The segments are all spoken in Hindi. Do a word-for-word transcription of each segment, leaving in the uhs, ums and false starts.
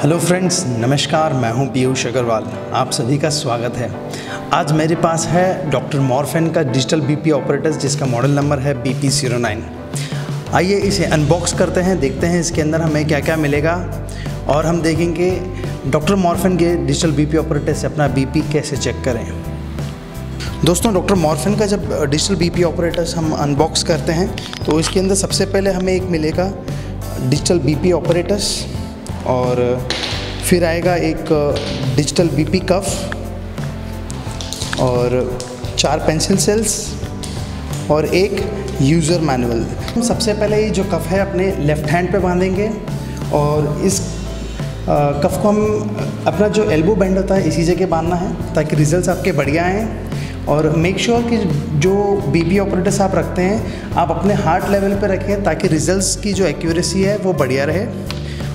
हेलो फ्रेंड्स, नमस्कार। मैं हूं पीयूष अग्रवाल, आप सभी का स्वागत है। आज मेरे पास है डॉक्टर मॉर्फेन का डिजिटल बीपी ऑपरेटर्स, जिसका मॉडल नंबर है बी पी ज़ीरो नाइन। आइए इसे अनबॉक्स करते हैं, देखते हैं इसके अंदर हमें क्या क्या मिलेगा, और हम देखेंगे डॉक्टर मॉर्फेन के डिजिटल बीपी ऑपरेटर से अपना बीपी कैसे चेक करें। दोस्तों, डॉक्टर मॉर्फेन का जब डिजिटल बीपी ऑपरेटर्स हम अनबॉक्स करते हैं तो इसके अंदर सबसे पहले हमें एक मिलेगा डिजिटल बीपी ऑपरेटर्स, और फिर आएगा एक डिजिटल बीपी कफ, और चार पेंसिल सेल्स, और एक यूज़र मैनुअल। हम सबसे पहले ये जो कफ है अपने लेफ़्ट हैंड पे बांधेंगे, और इस कफ को हम अपना जो एल्बो बैंड होता है इसी जगह बांधना है, ताकि रिजल्ट्स आपके बढ़िया आएँ। और मेक श्योर कि जो बीपी ऑपरेटर्स आप रखते हैं आप अपने हार्ट लेवल पर रखें, ताकि रिजल्ट्स की जो एक्यूरेसी है वो बढ़िया रहे।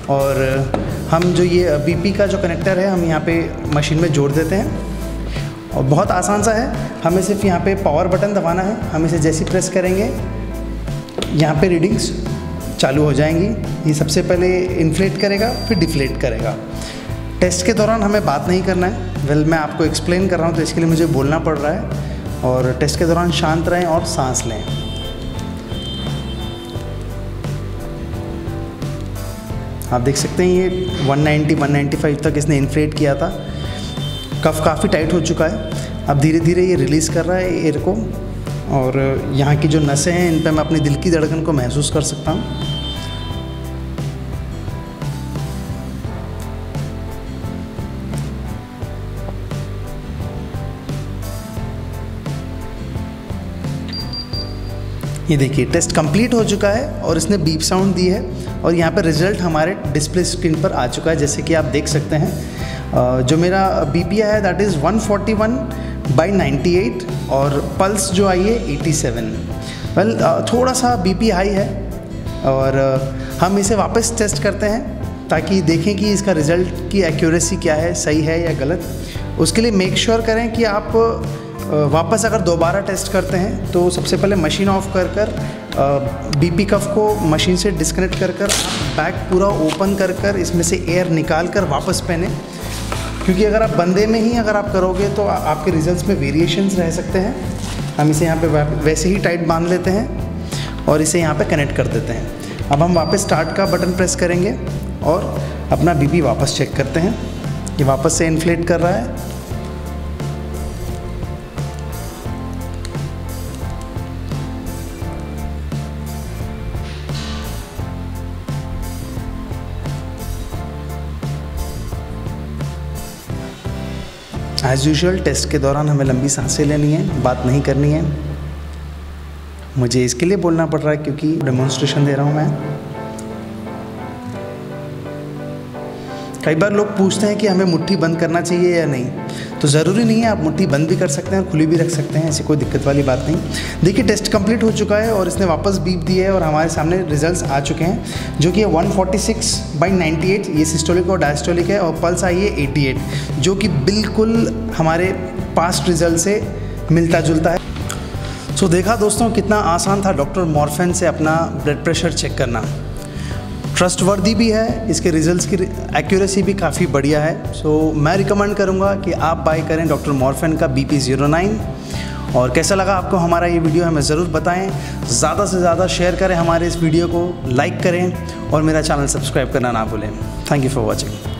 और हम जो ये बीपी का जो कनेक्टर है हम यहाँ पे मशीन में जोड़ देते हैं, और बहुत आसान सा है। हमें सिर्फ यहाँ पे पावर बटन दबाना है। हम इसे जैसे ही प्रेस करेंगे यहाँ पे रीडिंग्स चालू हो जाएंगी। ये सबसे पहले इन्फ्लेट करेगा, फिर डिफ्लेट करेगा। टेस्ट के दौरान हमें बात नहीं करना है। वेल, मैं आपको एक्सप्लेन कर रहा हूँ तो इसके लिए मुझे बोलना पड़ रहा है। और टेस्ट के दौरान शांत रहें और सांस लें। आप देख सकते हैं ये एक सौ नब्बे, एक सौ पचानवे तक इसने इन्फ्लेट किया था। कफ काफ़ी टाइट हो चुका है। अब धीरे धीरे ये रिलीज़ कर रहा है एयर को, और यहाँ की जो नसें हैं इन पर मैं अपनी दिल की धड़कन को महसूस कर सकता हूँ। ये देखिए, टेस्ट कंप्लीट हो चुका है और इसने बीप साउंड दी है, और यहाँ पर रिज़ल्ट हमारे डिस्प्ले स्क्रीन पर आ चुका है, जैसे कि आप देख सकते हैं। जो मेरा बीपी आया है दैट इज़ एक सौ इकतालीस बाई अट्ठानवे, और पल्स जो आई है सत्तासी। वेल, थोड़ा सा बीपी हाई है, और हम इसे वापस टेस्ट करते हैं ताकि देखें कि इसका रिज़ल्ट की एक्यूरेसी क्या है, सही है या गलत। उसके लिए मेक श्योर करें कि आप वापस अगर दोबारा टेस्ट करते हैं तो सबसे पहले मशीन ऑफ कर कर बीपी कफ को मशीन से डिस्कनेक्ट कर कर आप बैग पूरा ओपन कर कर इसमें से एयर निकाल कर वापस पहने, क्योंकि अगर आप बंदे में ही अगर आप करोगे तो आपके रिजल्ट्स में वेरिएशंस रह सकते हैं। हम इसे यहाँ पे वैसे ही टाइट बांध लेते हैं और इसे यहाँ पे कनेक्ट कर देते हैं। अब हम वापस स्टार्ट का बटन प्रेस करेंगे और अपना बीपी वापस चेक करते हैं। ये वापस से इन्फ्लेट कर रहा है। एज़ यूजुअल टेस्ट के दौरान हमें लंबी सांसें लेनी है, बात नहीं करनी है। मुझे इसके लिए बोलना पड़ रहा है क्योंकि डेमोन्स्ट्रेशन दे रहा हूँ मैं। कई बार लोग पूछते हैं कि हमें मुट्ठी बंद करना चाहिए या नहीं, तो ज़रूरी नहीं है। आप मुट्ठी बंद भी कर सकते हैं और खुली भी रख सकते हैं, ऐसी कोई दिक्कत वाली बात नहीं। देखिए, टेस्ट कंप्लीट हो चुका है और इसने वापस बीप दी है, और हमारे सामने रिजल्ट्स आ चुके हैं, जो कि एक सौ छियालीस बाई अट्ठानवे, ये सिस्टोलिक और डायस्टोलिक है, और पल्स आई है अट्ठासी, जो कि बिल्कुल हमारे पास्ट रिजल्ट से मिलता जुलता है। सो so, देखा दोस्तों कितना आसान था डॉक्टर मॉर्फेन से अपना ब्लड प्रेशर चेक करना। ट्रस्टवर्दी भी है, इसके रिजल्ट्स की एक्यूरेसी भी काफ़ी बढ़िया है। सो so, मैं रिकमेंड करूंगा कि आप बाय करें डॉक्टर मॉर्फेन का बी पी ज़ीरो नाइन। और कैसा लगा आपको हमारा ये वीडियो हमें ज़रूर बताएं। ज़्यादा से ज़्यादा शेयर करें हमारे इस वीडियो को, लाइक करें, और मेरा चैनल सब्सक्राइब करना ना भूलें। Thank you for watching.